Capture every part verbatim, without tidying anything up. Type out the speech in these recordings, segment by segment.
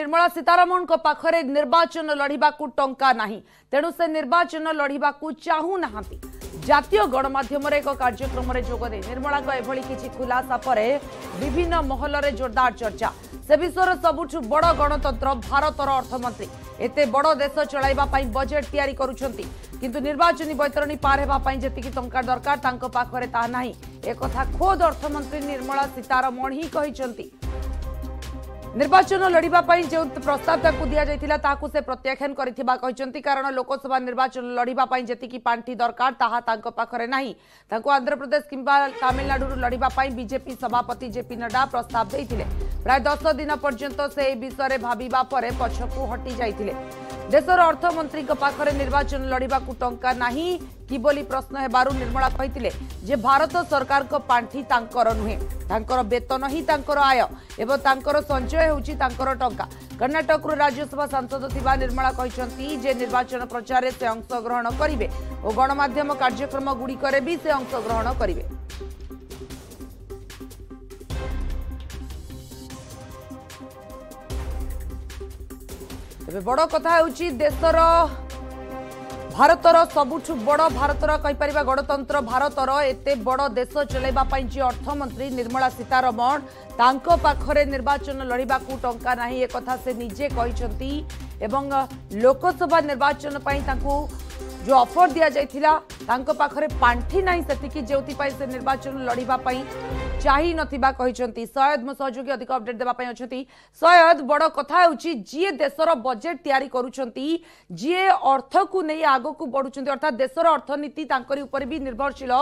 निर्मला सीतारामन को पाखरे निर्वाचन लड़िबाकू टंका नाही, तेणु से निर्वाचन लड़िबाकू चाहू नाहांती। जातीय गणमाध्यम एक कार्यक्रम में जोग दे निर्मला एभली किछि खुलासा पर विभिन्न महल में जोरदार चर्चा। से विश्वर सबुठु बड़ गणतंत्र भारतर अर्थमंत्री एते बड़ देश चलाइबा पई बजेट तैयारी करूछंती, किंतु निर्वाचन बैतरणी पार हेबा पई जेतिकि टंका दरकार तांको पाखरे ता नाही। ए कथा खोद अर्थमंत्री निर्मला सीतारामन ही कहिसंती। निर्वाचन लड़िबा पई जो प्रस्ताव ताकू दिया जाइतिला ताकू से प्रत्याख्यान करिथिबा कहिसंती, कारण लोकसभा निर्वाचन लड़िबा पई जेतिकि पांठी दरकार ताहा तांको पाखरे नाही। तांको आंध्रप्रदेश किंबा तामिलनाडु लड़िबा पई बीजेपी सभापति जेपी नड्डा प्रस्ताव देइथिले। प्राय दस दिन पर्यंत से विषय में भाविबा परे पछकू हटि जाइतिले। देशर अर्थमंत्री पाखरे निर्वाचन लड़िबाकू टंका नाही कि बोली प्रश्न हेबारु निर्मला कहितिले जे भारत सरकार को पांठी तांकर नुहे, तांकर वेतन ही तांकर आय एवं तांकर संचय होउची तांकर टंका। कर्नाटक राज्यसभा सांसद थिबा निर्मला कहिसंती जे निर्वाचन प्रचार से अंश ग्रहण करिवे और गणमाध्यम कार्यक्रम गुड़िकरे भी से अंश ग्रहण करिवे। तेज बड़ कथा देशर भारतर सबुठ बड़ भारतर कहीपर गणतंत्र भारतर एत बड़ देश चलैवाई जी अर्थमंत्री निर्मला सीतारमण तांको पाखरे निर्वाचन लड़िबाकू टंका नाही एक कथा से निजे कहिसंती। एवं लोकसभा निर्वाचन पई तांको जो ऑफर दिया जाइथिला तांको पाखरे पांठी नाही सेतिकि जेउति पई से निर्वाचन लड़िबा पई चाहि नथिबा कहिसंती। सयद मो सहयोगी अधिक अपडेट देबा पई अछंती। सयद बड़ कथा होउची जिए देशर बजेट तयारी करूछंती, जिए अर्थ को नै आगो को बढुछंती, अर्थात देशर अर्थनीति तांकरी ऊपर भी निर्भरशील,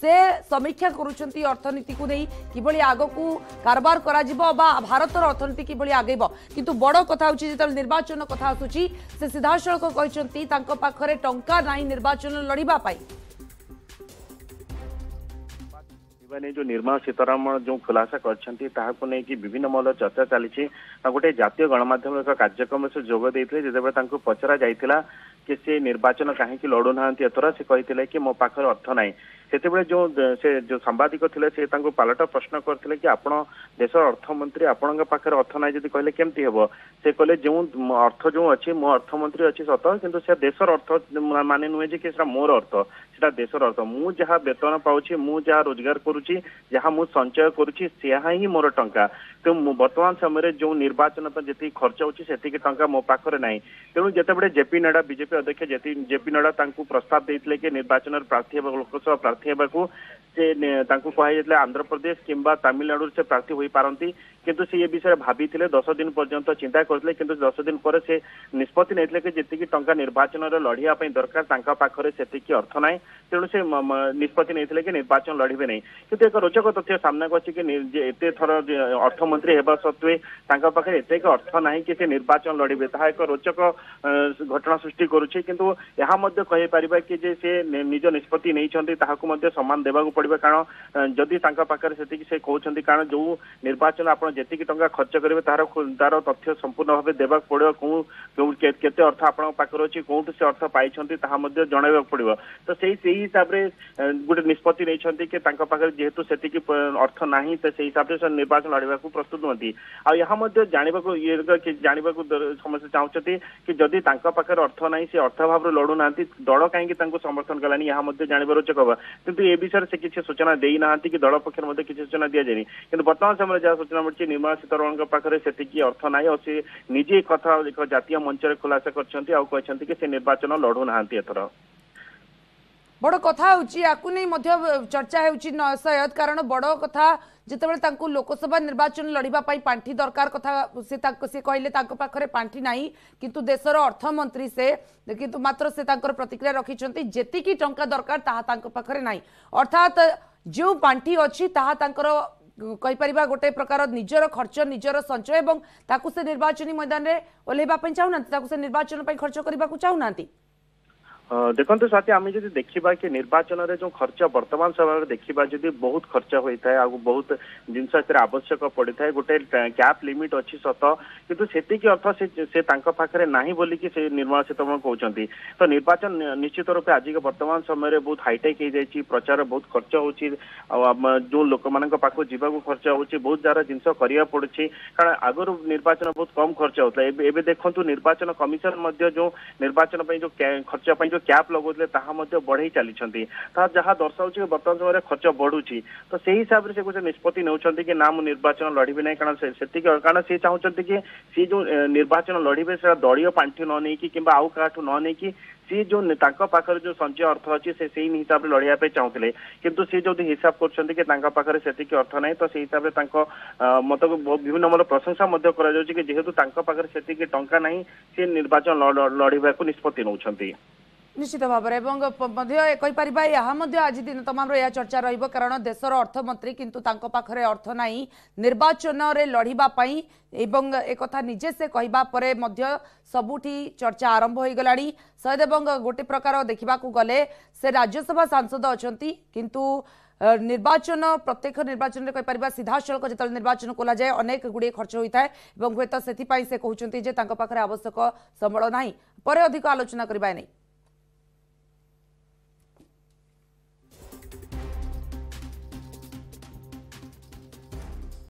से समीक्षा करूछंती अर्थनीति को नै किबळी आगो को कारबार करा जिवो बा भारतर अर्थनीति किबळी आगेबो। किंतु बड़ कथा होउची जेतल निर्वाचन कथा आसुची से सीधासळख कहिसंती तांको पाखरे टंका नाही निर्वाचन लड़ीबा पाई। मैंने जो निर्मला सीतारामन जो खुलासा करछंती नहीं कि विभिन्न महल चर्चा चली गोटे जातीय गणमाध्यम एक कार्यक्रम से जोग देते जितेबाला पचरा जाइतिला कि से निर्वाचन कहीं लड़ू ना एथर से कहते कि मो पाखे अर्थ ना से जो से जो सांबादिक थे पलटा प्रश्न करते कि आप देशर अर्थमंत्री आपण पाखे अर्थ ना जी कहले केमती हे से कहले जो अर्थ जो अच्छी मो अर्थमंत्री अच्छी सत कितु से देशर अर्थ मान नुहे कि मोर अर्थ से देशर अर्थ मु जहाँ वेतन पाऊँ मु जहाँ रोजगार करुच्ची जहाँ मु संचय करुच्ची से मोर टंका तो बर्तमान समय जो निर्वाचन पर जी खर्च होती से टंका मो पाखे ना तेणु जितेबाला जेपी नड्डा बीजेपी अध्यक्ष जेपी नड्डा प्रस्ताव देते कि निर्वाचन प्रार्थी लोकसभा प्रार्थी होगा से कहते आंध्र प्रदेश किंबा तामिलनाडु से प्रार्थी हो पारती किंतु से ये विषय भाभी दस दिन पर्यंत चिंता करते कि दस दिन पर से निष्पत्ति नहीं कि जी टंका निर्वाचन लड़िया दरकार तांका पाखरे सेतिकी अर्थ ना तेणु से निष्पत्ति नहीं कि निर्वाचन लड़े ना किंतु एक रोचक तथ्य सामना को एते थर अर्थमंत्री होगा सत्वे तांका पाखरे एते अर्थ ना कि से निर्वाचन लड़े ताहा एक रोचक घटना सृष्टि करुच्ची किंतु यह कही पारिबा कि से निज निष्पत्ति नहीं सम्मान देवाक पड़ेगा कारण जदि तांका पाखरे सेतिकी से कहउछंती कारण जो निर्वाचन आप जेतिकी टंका खर्च करेंगे तार तार तथ्य संपूर्ण भाव देवाक पड़ो कौन केते अर्थ आपन पाखरे अछि कोउठ से अर्थ पाइछंती ताहा मध्ये जणाइबाक पड़ो तो सेही सेही हिसाब रे गुटे निष्पत्ति नैछंती कि तांका पाखरे जेहेतु सेतिकी अर्थ नाही त सेही हिसाब रे निर्वाचन लड़िबाक प्रस्तुत होती आ यहा मध्ये जानिबाक ये जानिबाक समस्या चाहउछंती कि जदि तांका पाखरे अर्थ नाही से अर्थ भाव रे लडू नांती दल काहेकि तांको समर्थन कलानी यहा मध्ये जानिबार उचित होबा किंतु ए विषय से किसी सूचना दे ना कि दल पक्ष किसी सूचना दि जाए कि बर्तमान समय जहाँ सूचना मिली निर्मला सीतारमण पाखे से अर्थ ना और सी निजे कथा एक जातीय मंच खुलासा कर निर्वाचन लड़ू ना एथर बड़ कथा हो चर्चा हो सयद कारण बड़ कथा जितेबाला लोकसभा निर्वाचन लड़िबा पाई पांठी दरकार कथा से से कहले पाखरे पांठी नाही किंतु देशर अर्थमंत्री से किंतु मात्र से प्रतिक्रिया रखिछंती जेतिकी टंका दरकार ताहा तांको पाखरे नाही अर्थात जो पांठी अछि ताहा तांकर कहि परिबा गोटे प्रकार निजर खर्च निजर संचय एवं ताकू से निर्वाचन मैदान रे ओलेबा पई चाहू नांती ताकू से निर्वाचन पई खर्च करबा को चाहू नांती देखते साथी आम जब देखा कि निर्वाचन में जो खर्च बर्तमान समय देखा जब बहुत खर्च होता है आगे बहुत जिनस आवश्यक पड़ता है गोटे कैप लिमिट अच्छी सत कितु सेतिकी अर्थ से पाखे ना बोलिकी से निर्मला सीतारामन कहते तो निर्वाचन निश्चित रूप आज के बर्तमान समय बहुत हाईटेक हो जाए प्रचार बहुत खर्च हो जो लोक मानू जावाक खर्च हो बहुत सारा जिनस करा पड़ी कारण आगर निर्वाचन बहुत कम खर्च होता है एवं देखूँ निर्वाचन कमिशन जो निर्वाचन जो खर्च कैप लगौले बढ़े चली जहाँ दर्शाऊ बर्तमान समय खर्च बढ़ू तो से हिसाब से गोटे निष्पत्ति नौकरी कि ना निर्वाचन लड़बे ना कारण से कारण सी चाहते कि सी जो निर्वाचन लड़बे से दलीय पांठि न नहीं कि आउ का न नहीं कि सी जो पाखर जो संचय अर्थ अच्छी से हिसाब से लड़ाईप चाहूले किंतु सी जो हिसाब कर अर्थ ना तो से हिसाब से मत विभिन्न मतलब प्रशंसा कि जेहेतु से टंका ना सी निर्वाचन लड़ाई को निष्पत्ति नौकरी निश्चित भाव में यहाँ आज दिन तमाम यह चर्चा रण देशर अर्थमंत्री किंतु पाखरे अर्थ ना निर्वाचन लड़ाई एक निजे से कहवा सबुठी चर्चा आरंभ हो गला सद गोटे प्रकार देखा गले से राज्यसभा सांसद अच्छा किंतु निर्वाचन प्रत्येक निर्वाचन में कहीपर सीधासल जितने निर्वाचन खोल जाए अनेक गुड़े खर्च होता है हम हूँ से कहते आवश्यक संबल ना पर अधिक आलोचना करवाए नहीं।